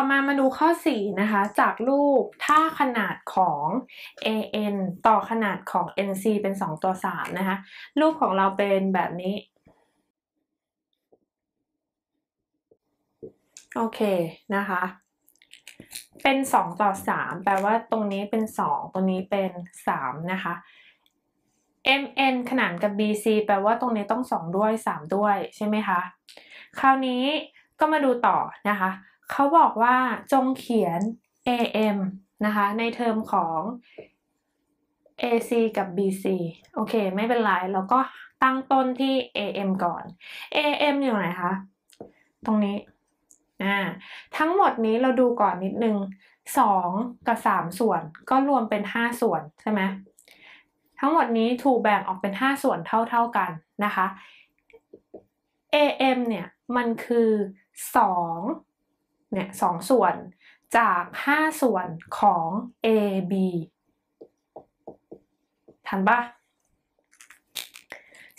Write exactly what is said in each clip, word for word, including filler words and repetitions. ต่อมามาดูข้อสี่นะคะจากรูปถ้าขนาดของ เอ เอ็น ต่อขนาดของ เอ็น ซี เป็นสองต่อสามนะคะรูปของเราเป็นแบบนี้โอเคนะคะเป็นสองต่อสามแปลว่าตรงนี้เป็นสองตรงนี้เป็นสามนะคะ เอ็ม เอ็น ขนานกับ บี ซี แปลว่าตรงนี้ต้องสองด้วยสามด้วยใช่ไหมคะคราวนี้ก็มาดูต่อนะคะเขาบอกว่าจงเขียน เอ เอ็ม นะคะในเทอมของ เอ ซี กับ บี ซี โอเคไม่เป็นไรแล้วก็ตั้งต้นที่ เอ เอ็ม ก่อน เอ เอ็ม อยู่ไหนคะตรงนี้อ่าทั้งหมดนี้เราดูก่อนนิดนึงสองกับสามส่วนก็รวมเป็นห้าส่วนใช่ไหมทั้งหมดนี้ถูกแบ่งออกเป็นห้าส่วนเท่าๆกันนะคะ เอ เอ็ม เนี่ยมันคือสองเนี่ยสองส่วนจากห้าส่วนของ เอ บี ทันปะ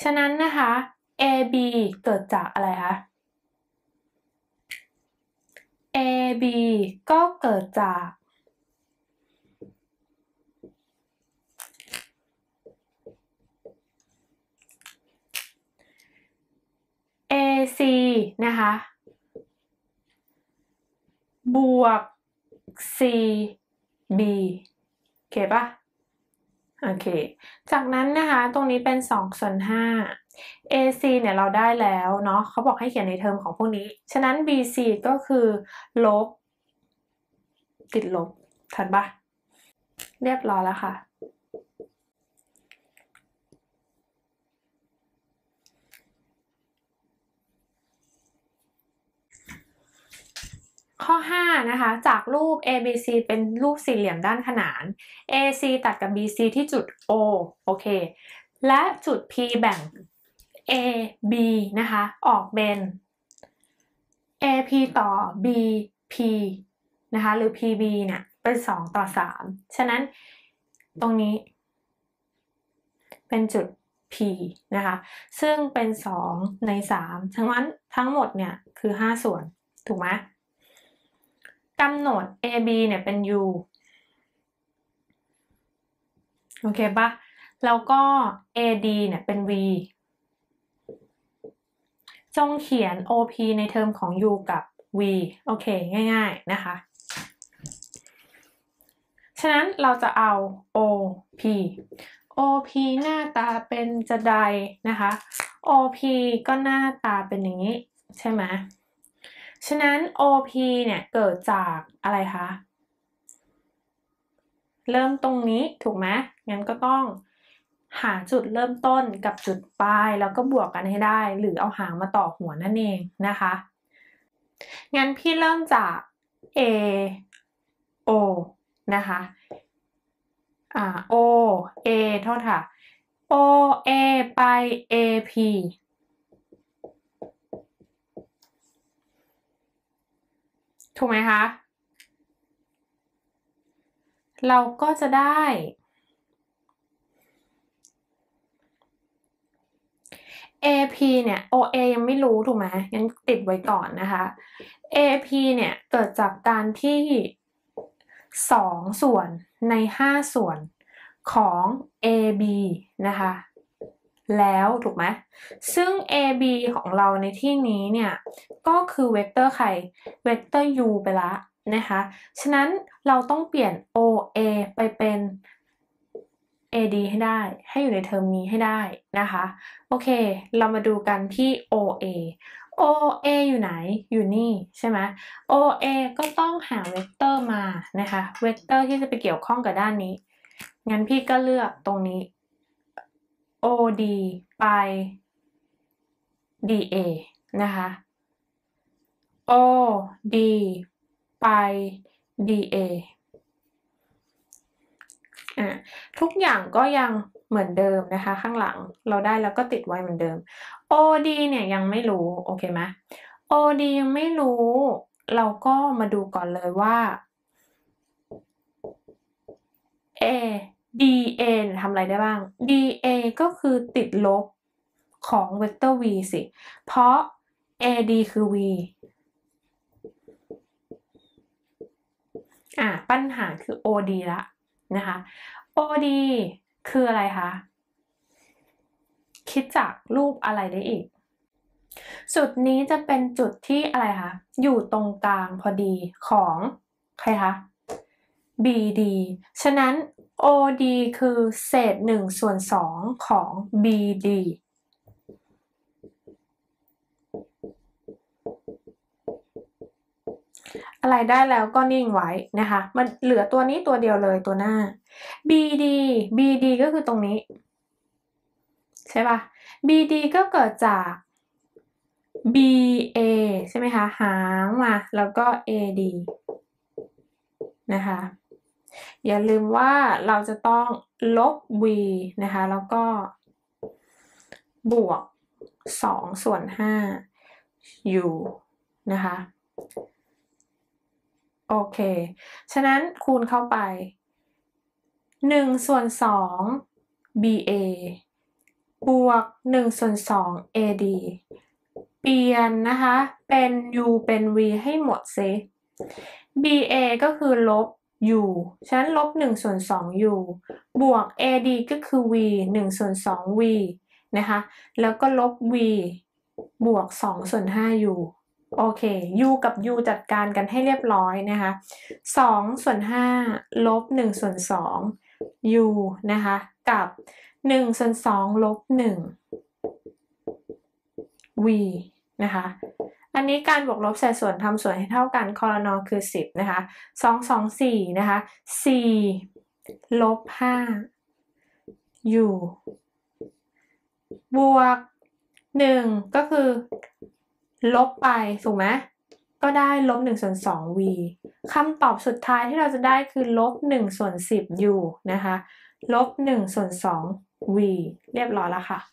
ฉะนั้นนะคะ เอ บี เกิดจากอะไรคะ เอ บี ก็เกิดจาก เอ ซี นะคะบวก ซี บี โอเคปะโอเคจากนั้นนะคะตรงนี้เป็นสองส่วนห้า เอ ซี เนี่ยเราได้แล้วเนาะเขาบอกให้เขียนในเทอมของพวกนี้ฉะนั้น บี ซี ก็คือลบติดลบทันปะเรียบร้อยแล้วค่ะข้อห้านะคะจากรูป เอ บี ซี เป็นรูปสี่เหลี่ยมด้านขนาน เอ ซี ตัดกับ บี ซี ที่จุด O โอเคและจุด P แบ่ง เอ บี นะคะออกเป็น เอ พี ต่อ บี พี นะคะหรือ พี บี เนี่ยเป็นสองต่อสามฉะนั้นตรงนี้เป็นจุด P นะคะซึ่งเป็นสองในสามทั้งนั้นทั้งหมดเนี่ยคือห้าส่วนถูกไหมกำหนด เอ บี เนี่ยเป็น U โอเคปะแล้วก็ เอ ดี เนี่ยเป็น V จงเขียน โอ พี ในเทอมของ U กับ V โอเคง่ายๆนะคะฉะนั้นเราจะเอา โอ พี โอ พี หน้าตาเป็นจะใดนะคะ โอ พี ก็หน้าตาเป็นอย่างนี้ใช่ไหมฉะนั้น โอ พี เนี่ยเกิดจากอะไรคะเริ่มตรงนี้ถูกไหมงั้นก็ต้องหาจุดเริ่มต้นกับจุดปลายแล้วก็บวกกันให้ได้หรือเอาหางมาต่อหัวนั่นเองนะคะงั้นพี่เริ่มจาก A O นะคะอ่า O A โทษค่ะ O A ไป A Pถูกไหมคะเราก็จะได้ เอ พี เนี่ย โอ เอ ยังไม่รู้ถูกไหมงั้นติดไว้ก่อนนะคะ เอ พี เนี่ยเกิดจากการที่สองส่วนในห้าส่วนของ เอ บี นะคะแล้วถูกไหมซึ่ง เอ บี ของเราในที่นี้เนี่ยก็คือเวกเตอร์ใครเวกเตอร์ U ไปละนะคะฉะนั้นเราต้องเปลี่ยน โอ เอ ไปเป็น เอ ดี ให้ได้ให้อยู่ในเทอมนี้ให้ได้นะคะโอเคเรามาดูกันที่ โอ เอ โอ เอ อยู่ไหนอยู่นี่ใช่ไหม โอ เอ ก็ต้องหาเวกเตอร์มานะคะเวกเตอร์ที่จะไปเกี่ยวข้องกับด้านนี้งั้นพี่ก็เลือกตรงนี้โอ ดี ไป ดี เอ นะคะ โอ ดี ไป ดี เอ อ่ะทุกอย่างก็ยังเหมือนเดิมนะคะข้างหลังเราได้แล้วก็ติดไว้เหมือนเดิม โอ ดี เนี่ยยังไม่รู้โอเคไหม โอ ดี ยังไม่รู้เราก็มาดูก่อนเลยว่า Aดี เอ ทำอะไรได้บ้าง ดี เอ ก็คือติดลบของเวกเตอร์ V สิเพราะ เอ ดี คือ V อ่ะปัญหาคือ โอ ดี ละนะคะ โอ ดี คืออะไรคะคิดจากรูปอะไรได้อีกจุดนี้จะเป็นจุดที่อะไรคะอยู่ตรงกลางพอดีของใครคะ บี ดี ฉะนั้น โอ ดี คือเศษหนึ่งส่วนสองของ บี ดี อะไรได้แล้วก็นิ่งไว้นะคะมันเหลือตัวนี้ตัวเดียวเลยตัวหน้า บี ดี บี ดี ก็คือตรงนี้ใช่ป่ะ บี ดี ก็เกิดจาก บี เอ ใช่ไหมคะหางมาแล้วก็ เอ ดี นะคะอย่าลืมว่าเราจะต้องลบ b นะคะแล้วก็บวกสองส่วนห้า u นะคะโอเคฉะนั้นคูณเข้าไปหนึ่งส่วนสอง บี เอ บวกหนึ่งส่วนสอง เอ ดี เปลี่ยนนะคะเป็น u เป็น v ให้หมดซิ บี เอ ก็คือลบ u ฉะนั้นลบหนึ่งส่วนสอง u บวก เอ ดี ก็คือ v หนึ่งส่วนสอง v นะคะแล้วก็ลบ v บวกสองส่วนห้า u โอเค u กับ u จัดการกันให้เรียบร้อยนะคะสองส่วนห้าลบหนึ่งส่วนสอง u นะคะกับหนึ่งส่วนสองลบหนึ่ง v นะคะอันนี้การบวกลบเศษส่วนทำส่วนให้เท่ากันครนคือสิบนะคะสอง สอง สี่นะคะสี่ลบห้า u บวกหนึ่งก็คือลบไปถูกไหมก็ได้ลบหนึ่งส่วนสอง v คำตอบสุดท้ายที่เราจะได้คือลบหนึ่งส่วนสิบ u นะคะลบหนึ่งส่วนสอง v เรียบร้อยแล้วค่ะต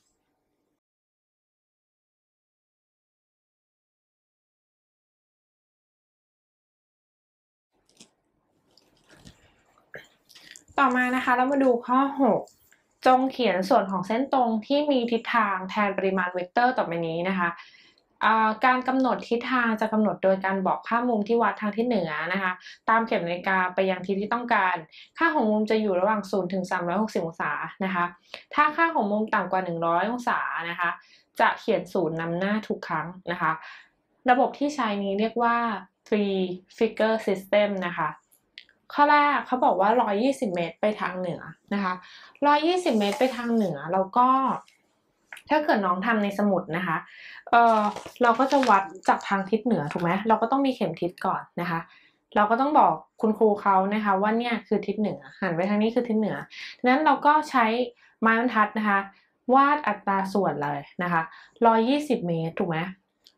่อมานะคะเรามาดูข้อหกจงเขียนส่วนของเส้นตรงที่มีทิศทางแทนปริมาณเวกเตอร์ต่อไปนี้นะคะการกำหนดทิศทางจะกำหนดโดยการบอกค่ามุมที่วัดทางทิศเหนือนะคะตามเข็มนาฬิกาไปยังทิศที่ต้องการค่าของมุมจะอยู่ระหว่างศูนย์ถึงสามร้อยหกสิบองศานะคะถ้าค่าของมุมต่ำกว่าหนึ่งร้อยองศานะคะจะเขียนศูนย์นำหน้าทุกครั้งนะคะระบบที่ใช้นี้เรียกว่า three figure system นะคะข้อแรกเขาบอกว่าหนึ่งร้อยยี่สิบเมตรไปทางเหนือนะคะหนึ่งร้อยยี่สิบเมตรไปทางเหนือแล้วก็ถ้าเกิดน้องทำในสมุดนะคะเออเราก็จะวัดจากทางทิศเหนือถูกไหมเราก็ต้องมีเข็มทิศก่อนนะคะเราก็ต้องบอกคุณครูเขานะคะว่าเนี่ยคือทิศเหนือหันไปทางนี้คือทิศเหนือดังนั้นเราก็ใช้ไม้บรรทัดนะคะวาดอัตราส่วนเลยนะคะหนึ่งร้อยยี่สิบเมตรถูกไหม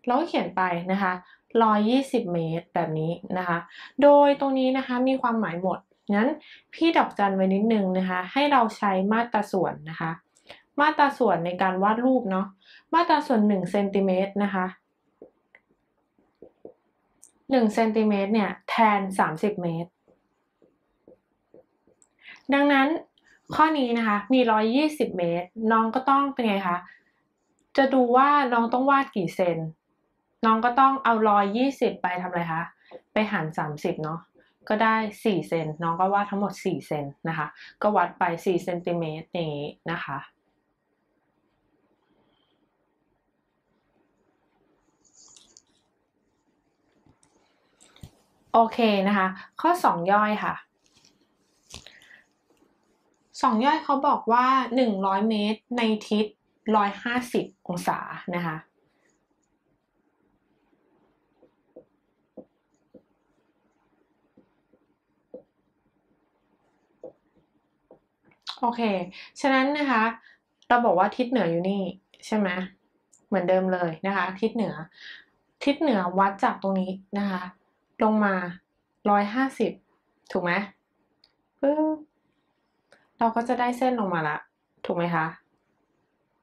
เราก็เขียนไปนะคะหนึ่งร้อยยี่สิบเมตรแบบนี้นะคะโดยตรงนี้นะคะมีความหมายหมดนั้นพี่ดอกจันไว้นิดนึงนะคะให้เราใช้มาตราส่วนนะคะมาตราส่วนในการวาดรูปเนาะมาตราส่วนหนึ่งเซนติเมตรนะคะหนึ่งเซนติเมตรเนี่ยแทนสามสิบเมตรดังนั้นข้อนี้นะคะมีหนึ่งร้อยยี่สิบเมตรน้องก็ต้องเป็นไงคะจะดูว่าน้องต้องวาดกี่เซนน้องก็ต้องเอาหนึ่งร้อยยี่สิบไปทำอะไรคะไปหารสามสิบเนาะก็ได้สี่เซนน้องก็วาดทั้งหมดสี่เซนนะคะก็วัดไปสี่เซนติเมตรอย่างนี้นะคะโอเคนะคะข้อสองย่อยค่ะสองย่อยเขาบอกว่าหนึ่งร้อยเมตรในทิศหนึ่งร้อยห้าสิบองศานะคะโอเคฉะนั้นนะคะเราบอกว่าทิศเหนืออยู่นี่ใช่ไหมเหมือนเดิมเลยนะคะทิศเหนือทิศเหนือวัดจากตรงนี้นะคะลงมาหนึ่งร้อยห้าสิบถูกไหมปึ๊บเราก็จะได้เส้นลงมาละถูกไหมคะ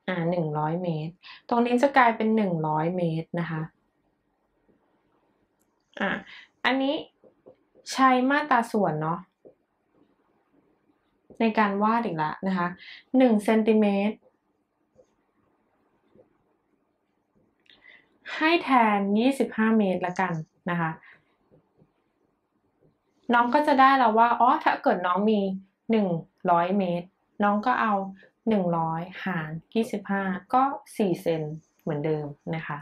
อ่าหนึ่งร้อยเมตรตรงนี้จะกลายเป็นหนึ่งร้อยเมตรนะคะอ่าอันนี้ใช้มาตราส่วนเนาะในการวาดอีกละนะคะหนึ่งเซนติเมตรให้แทนยี่สิบห้าเมตรละกันนะคะ น้องก็จะได้แล้วว่าอ๋อถ้าเกิดน้องมีหนึ่งร้อยเมตรน้องก็เอาหนึ่งร้อยหารยี่สิบห้าก็สี่เซนเหมือนเดิมนะคะ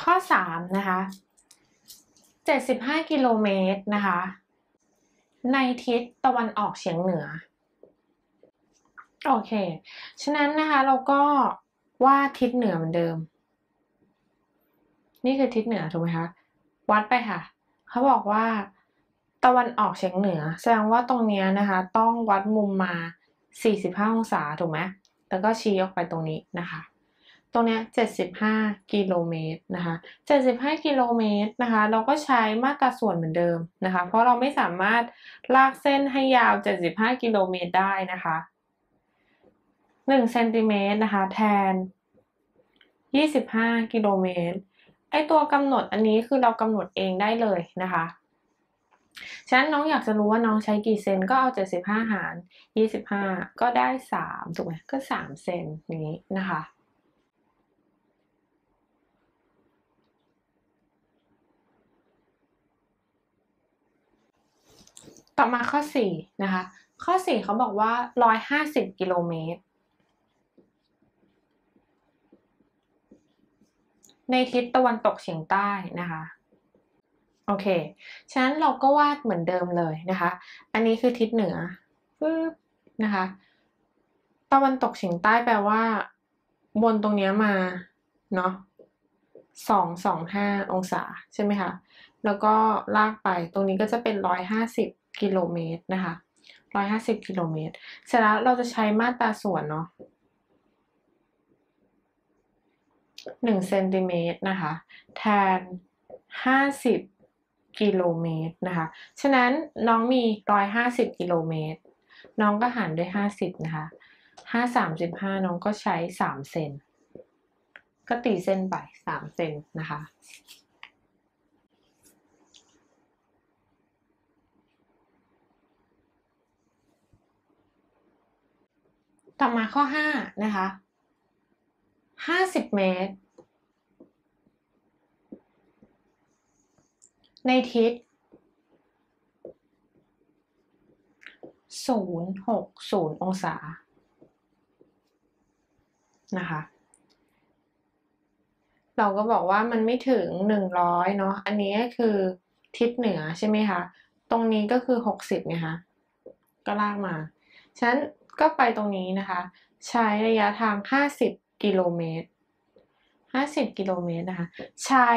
ข้อสามนะคะเจ็ดสิบห้ากิโลเมตรนะคะในทิศตะวันออกเฉียงเหนือโอเคฉะนั้นนะคะเราก็วาดทิศเหนือเหมือนเดิมนี่คือทิศเหนือถูกไหมคะวัดไปค่ะเขาบอกว่าตะวันออกเฉียงเหนือแสดงว่าตรงนี้นะคะต้องวัดมุมมาสี่สิบห้าองศาถูกไหมแล้วก็ชี้ออกไปตรงนี้นะคะตรงนี้เจ็ดสิบห้ากิโลเมตรนะคะเจ็ดสิบห้ากิโลเมตรนะคะเราก็ใช้มาตราส่วนเหมือนเดิมนะคะเพราะเราไม่สามารถลากเส้นให้ยาวเจ็ดสิบห้ากิโลเมตรได้นะคะหนึ่งเซนติเมตรนะคะแทนยี่สิบห้ากิโลเมตรไอตัวกำหนดอันนี้คือเรากำหนดเองได้เลยนะคะฉะนั้นน้องอยากจะรู้ว่าน้องใช้กี่เซนก็เอาเจ็ดสิบห้าหารยี่สิบห้าก็ได้สามถูกไหมก็สามเซนนี้นะคะต่อมาข้อสี่นะคะข้อสี่เขาบอกว่าหนึ่งร้อยห้าสิบกิโลเมตรในทิศตะวันตกเฉียงใต้นะคะโอเคฉะนั้นเราก็วาดเหมือนเดิมเลยนะคะอันนี้คือทิศเหนือปึ๊บนะคะตะวันตกเฉียงใต้แปลว่าบนตรงนี้มาเนาะสองร้อยยี่สิบห้าองศาใช่ไหมคะแล้วก็ลากไปตรงนี้ก็จะเป็นหนึ่งร้อยห้าสิบกิโลเมตรนะคะหนึ่งร้อยห้าสิบกิโลเมตรเสร็จแล้วเราจะใช้มาตราส่วนเนาะหนึ่งเซนติเมตรนะคะแทนห้าสิบกิโลเมตรนะคะฉะนั้นน้องมีหนึ่งร้อยห้าสิบกิโลเมตรน้องก็หารด้วยห้าสิบนะคะห้า สามสิบห้าน้องก็ใช้สามเซนก็ตีเส้นไปสามเซนนะคะต่อมาข้อห้านะคะห้าสิบเมตรในทิศศูนย์ หก ศูนย์องศานะคะเราก็บอกว่ามันไม่ถึงหนึ่งร้อยเนาะอันนี้คือทิศเหนือใช่ไหมคะตรงนี้ก็คือหกสิบนะคะก็ลากมาฉะนั้นก็ไปตรงนี้นะคะใช้ระยะทางห้าสิบกิโลเมตรห้าสิบกิโลเมตรนะคะใช้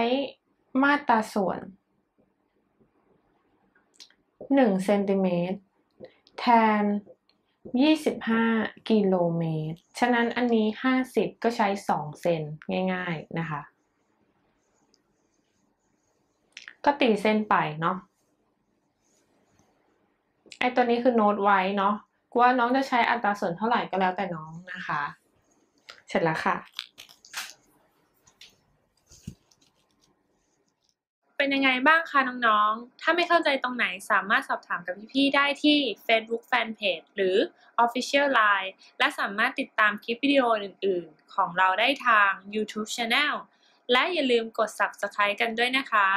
มาตราส่วนหนึ่งเซนติเมตรแทนยี่สิบห้ากิโลเมตรฉะนั้นอันนี้ห้าสิบก็ใช้สองเซนง่ายๆนะคะก็ตีเส้นไปเนาะไอตัวนี้คือโน้ตไว้เนาะว่าน้องจะใช้อัตราส่วนเท่าไหร่ก็แล้วแต่น้องนะคะเสร็จแล้วค่ะเป็นยังไงบ้างคะน้องๆถ้าไม่เข้าใจตรงไหนสามารถสอบถามกับพี่ๆได้ที่ Facebook Fanpage หรือ Official Line และสามารถติดตามคลิปวิดีโออื่นๆของเราได้ทาง YouTube Channel และอย่าลืมกด Subscribe กันด้วยนะคะ